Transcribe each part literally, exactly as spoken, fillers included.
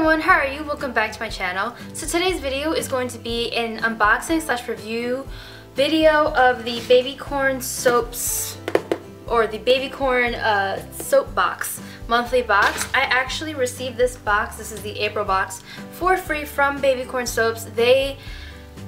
everyone, how are you? Welcome back to my channel. So today's video is going to be an unboxing slash review video of the Babycorn Soaps or the Babycorn uh, soap box, monthly box. I actually received this box, this is the April box, for free from Babycorn Soaps. They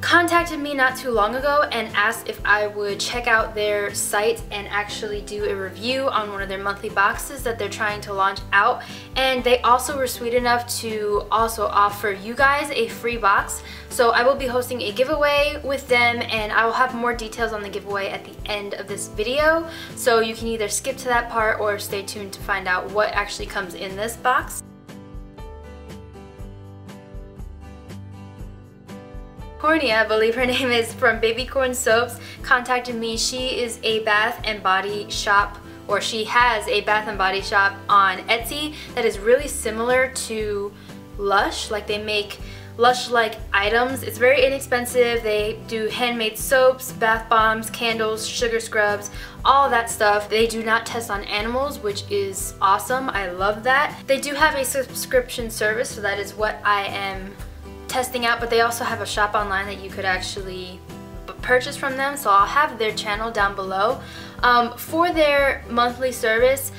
contacted me not too long ago and asked if I would check out their site and actually do a review on one of their monthly boxes that they're trying to launch out, and they also were sweet enough to also offer you guys a free box. So I will be hosting a giveaway with them, and I will have more details on the giveaway at the end of this video, so you can either skip to that part or stay tuned to find out what actually comes in this box. Cornia, I believe her name is, from Babycorn Soaps contacted me. She is a bath and body shop, or she has a bath and body shop on Etsy that is really similar to Lush. Like, they make Lush-like items. It's very inexpensive. They do handmade soaps, bath bombs, candles, sugar scrubs, all that stuff. They do not test on animals, which is awesome. I love that. They do have a subscription service, so that is what I am testing out, but they also have a shop online that you could actually purchase from them, so I'll have their channel down below. Um, for their monthly service,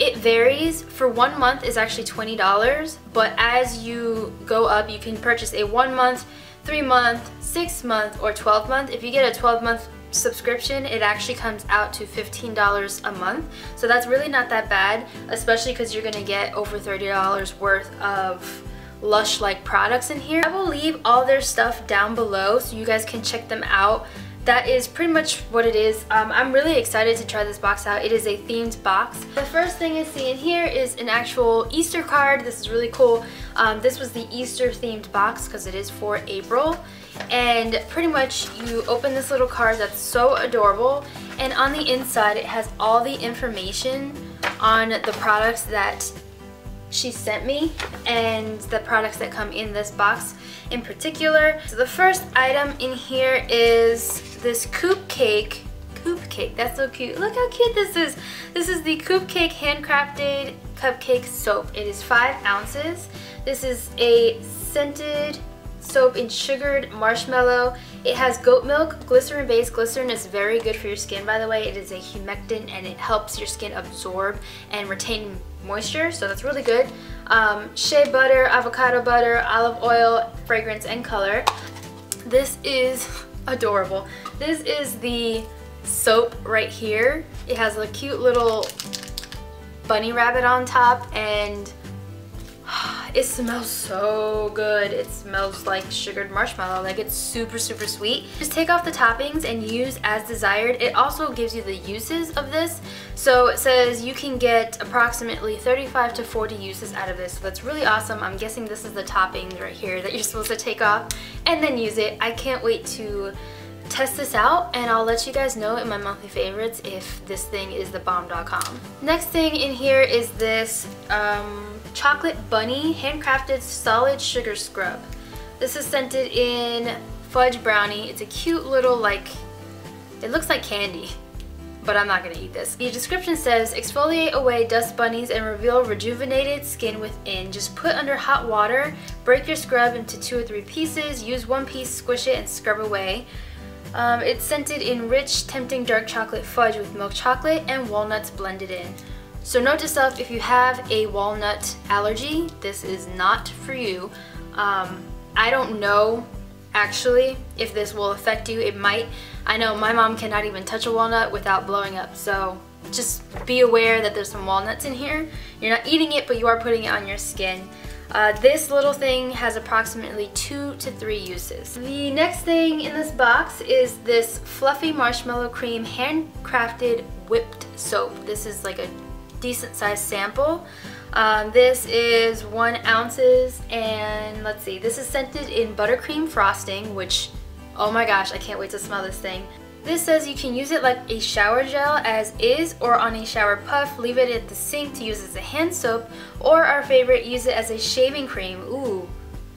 it varies. For one month is actually twenty dollars, but as you go up you can purchase a one month, three month, six month, or twelve month. If you get a twelve month subscription, it actually comes out to fifteen dollars a month, so that's really not that bad, especially because you're gonna get over thirty dollars worth of Lush-like products in here. I will leave all their stuff down below so you guys can check them out. That is pretty much what it is. Um, I'm really excited to try this box out. It is a themed box. The first thing you see in here is an actual Easter card. This is really cool. Um, this was the Easter themed box because it is for April. And pretty much you open this little card that's so adorable. And on the inside it has all the information on the products that she sent me and the products that come in this box in particular. So the first item in here is this Coop Cake. Coop Cake, that's so cute. Look how cute this is. This is the Coop Cake handcrafted cupcake soap. It is five ounces. This is a scented soap in sugared marshmallow. It has goat milk, glycerin base. Glycerin is very good for your skin, by the way. It is a humectant and it helps your skin absorb and retain moisture, so that's really good. Um, shea butter, avocado butter, olive oil, fragrance, and color. This is adorable. This is the soap right here. It has a cute little bunny rabbit on top, and it smells so good. It smells like sugared marshmallow. Like, it's super super sweet. Just take off the toppings and use as desired. It also gives you the uses of this. So it says you can get approximately thirty-five to forty uses out of this. So that's really awesome. I'm guessing this is the toppings right here that you're supposed to take off and then use it. I can't wait to test this out, and I'll let you guys know in my monthly favorites if this thing is the bomb dot com. Next thing in here is this um, chocolate bunny handcrafted solid sugar scrub. This is scented in fudge brownie. It's a cute little, like, it looks like candy, but I'm not gonna eat this. The description says, exfoliate away dust bunnies and reveal rejuvenated skin within. Just put under hot water, break your scrub into two or three pieces, use one piece, squish it, and scrub away. Um, it's scented in rich, tempting dark chocolate fudge with milk chocolate and walnuts blended in. So note to self, if you have a walnut allergy, this is not for you. Um, I don't know actually if this will affect you. It might. I know my mom cannot even touch a walnut without blowing up, so just be aware that there's some walnuts in here. You're not eating it, but you are putting it on your skin. Uh, this little thing has approximately two to three uses. The next thing in this box is this fluffy marshmallow cream handcrafted whipped soap. This is like a decent sized sample. Um, this is one ounces, and let's see, this is scented in buttercream frosting, which, oh my gosh, I can't wait to smell this thing. This says you can use it like a shower gel as is or on a shower puff, leave it at the sink to use as a hand soap, or our favorite, use it as a shaving cream. Ooh,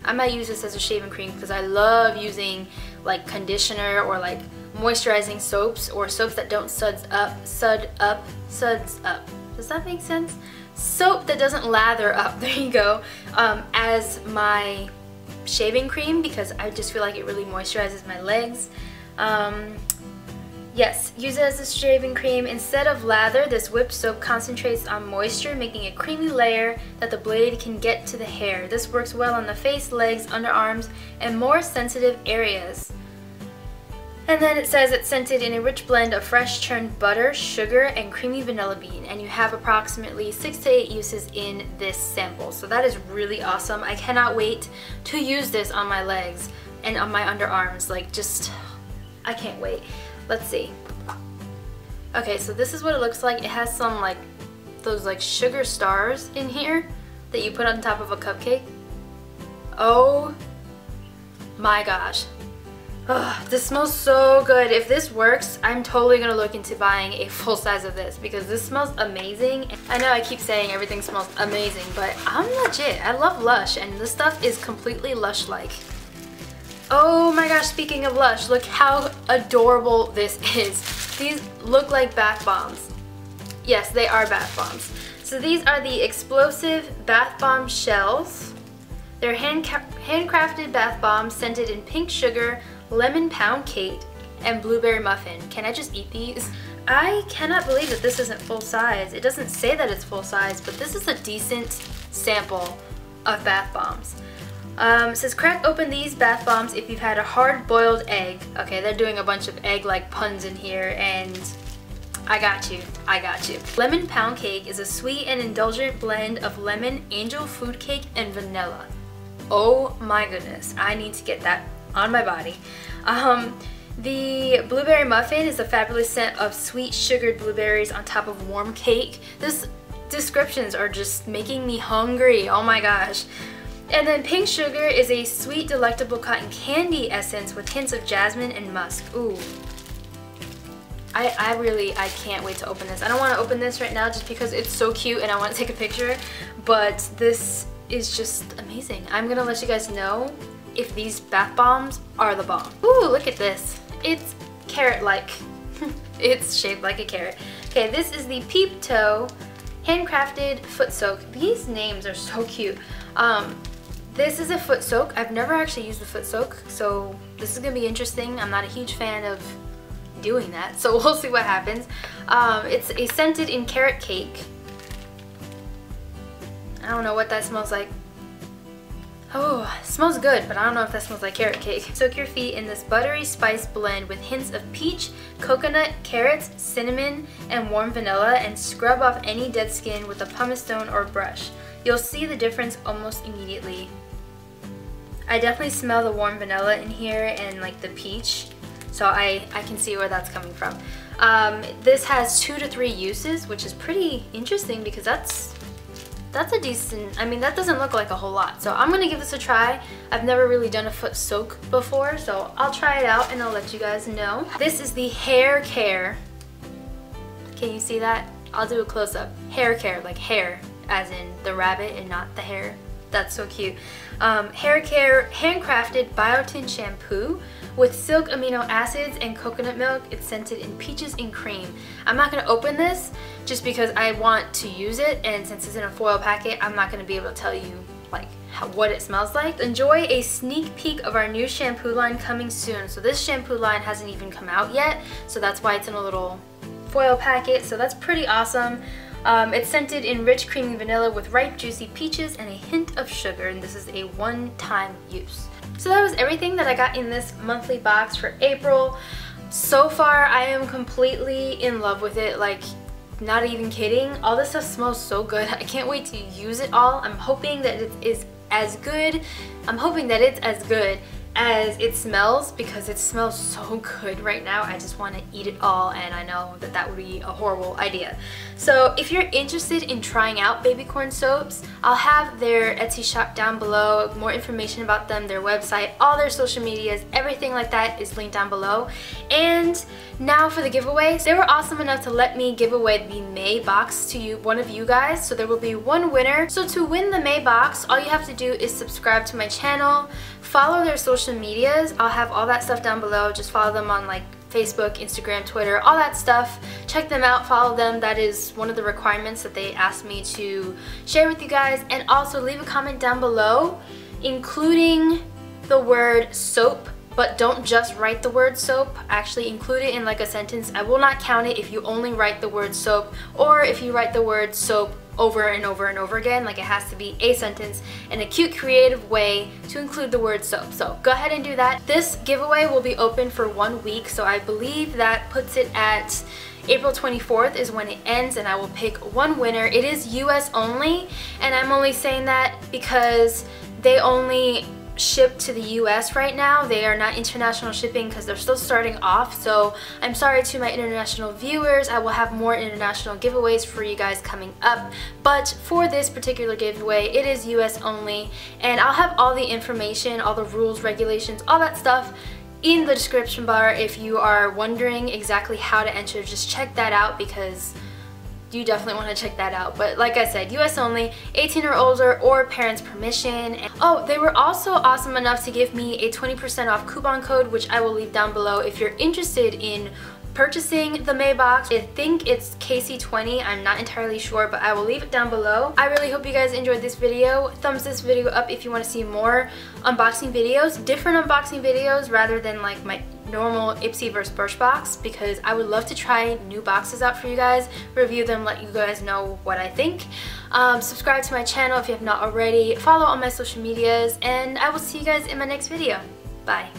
I might use this as a shaving cream because I love using like conditioner or like moisturizing soaps or soaps that don't suds up, sud up, suds up. Does that make sense? soap that doesn't lather up, there you go, um, as my shaving cream because I just feel like it really moisturizes my legs. Um, yes, use it as a shaving cream. Instead of lather, this whipped soap concentrates on moisture, making a creamy layer that the blade can get to the hair. This works well on the face, legs, underarms, and more sensitive areas. And then it says it's scented in a rich blend of fresh churned butter, sugar, and creamy vanilla bean, and you have approximately six to eight uses in this sample. So that is really awesome. I cannot wait to use this on my legs and on my underarms. Like, just, I can't wait. Let's see. Okay, so this is what it looks like. It has some like those like sugar stars in here that you put on top of a cupcake. Oh my gosh. Ugh, this smells so good. If this works, I'm totally gonna look into buying a full size of this because this smells amazing. I know I keep saying everything smells amazing, but I'm legit. I love Lush, and this stuff is completely Lush-like. Oh my gosh, speaking of Lush, look how adorable this is. These look like bath bombs. Yes, they are bath bombs. So these are the Explosive Bath Bomb Shells. They're hand handcrafted bath bombs scented in pink sugar, lemon pound cake, and blueberry muffin. Can I just eat these? I cannot believe that this isn't full size. It doesn't say that it's full size, but this is a decent sample of bath bombs. Um, it says crack open these bath bombs if you've had a hard-boiled egg. Okay, they're doing a bunch of egg-like puns in here, and I got you, I got you. Lemon pound cake is a sweet and indulgent blend of lemon, angel food cake, and vanilla. Oh my goodness, I need to get that on my body. Um, the blueberry muffin is a fabulous scent of sweet sugared blueberries on top of warm cake. These descriptions are just making me hungry, oh my gosh. And then pink sugar is a sweet delectable cotton candy essence with hints of jasmine and musk. Ooh. I, I really, I can't wait to open this. I don't want to open this right now just because it's so cute and I want to take a picture, but this is just amazing. I'm gonna let you guys know if these bath bombs are the bomb. Ooh, look at this. It's carrot-like. It's shaped like a carrot. Okay, this is the Peep Toe handcrafted foot soak. These names are so cute. Um, this is a foot soak. I've never actually used the foot soak, so this is gonna be interesting. I'm not a huge fan of doing that, so we'll see what happens. Um, it's a scented in carrot cake. I don't know what that smells like. Oh, smells good, but I don't know if that smells like carrot cake. Soak your feet in this buttery spice blend with hints of peach, coconut, carrots, cinnamon, and warm vanilla, and scrub off any dead skin with a pumice stone or brush. You'll see the difference almost immediately. I definitely smell the warm vanilla in here and like the peach, so I, I can see where that's coming from. Um, this has two to three uses, which is pretty interesting because that's That's a decent, I mean that doesn't look like a whole lot, so I'm gonna give this a try. I've never really done a foot soak before, so I'll try it out and I'll let you guys know. This is the Hare Care. Can you see that? I'll do a close-up. Hare Care, like hair, as in the rabbit and not the hair. That's so cute. Um, Hare Care handcrafted biotin shampoo with silk amino acids and coconut milk. It's scented in peaches and cream. I'm not gonna open this just because I want to use it, and since it's in a foil packet, I'm not gonna be able to tell you like how, what it smells like. Enjoy a sneak peek of our new shampoo line coming soon. So this shampoo line hasn't even come out yet, so that's why it's in a little foil packet, so that's pretty awesome. Um, it's scented in rich creamy vanilla with ripe juicy peaches and a hint of sugar, and this is a one-time use. So that was everything that I got in this monthly box for April. So far I am completely in love with it, like not even kidding. All this stuff smells so good. I can't wait to use it all. I'm hoping that it is as good. I'm hoping that it's as good as it smells because it smells so good right now. I just want to eat it all, and I know that that would be a horrible idea. So if you're interested in trying out Babycorn Soaps, I'll have their Etsy shop down below, more information about them, their website, all their social medias, everything like that is linked down below. And now for the giveaway. They were awesome enough to let me give away the May box to you, one of you guys, so there will be one winner. So to win the May box, all you have to do is subscribe to my channel, follow their social medias. I'll have all that stuff down below. Just follow them on like Facebook, Instagram, Twitter, all that stuff. Check them out, follow them. That is one of the requirements that they asked me to share with you guys. And also leave a comment down below, including the word soap, but don't just write the word soap. Actually include it in like a sentence. I will not count it if you only write the word soap, or if you write the word soap over and over and over again. Like, it has to be a sentence and a cute creative way to include the word soap. So go ahead and do that. This giveaway will be open for one week, so I believe that puts it at April twenty-fourth is when it ends, and I will pick one winner. It is U S only, and I'm only saying that because they only shipped to the U S right now. They are not international shipping because they're still starting off. So I'm sorry to my international viewers. I will have more international giveaways for you guys coming up, but for this particular giveaway it is U S only, and I'll have all the information, all the rules, regulations, all that stuff in the description bar. If you are wondering exactly how to enter, just check that out because you definitely want to check that out. But like I said, U S only, eighteen or older, or parents' permission. And oh, they were also awesome enough to give me a twenty percent off coupon code, which I will leave down below if you're interested in purchasing the Maybox. I think it's K C twenty, I'm not entirely sure, but I will leave it down below. I really hope you guys enjoyed this video. Thumbs this video up if you want to see more unboxing videos, different unboxing videos rather than like my normal Ipsy versus Birchbox, because I would love to try new boxes out for you guys, review them, let you guys know what I think. Um, subscribe to my channel if you have not already, follow on my social medias, and I will see you guys in my next video. Bye.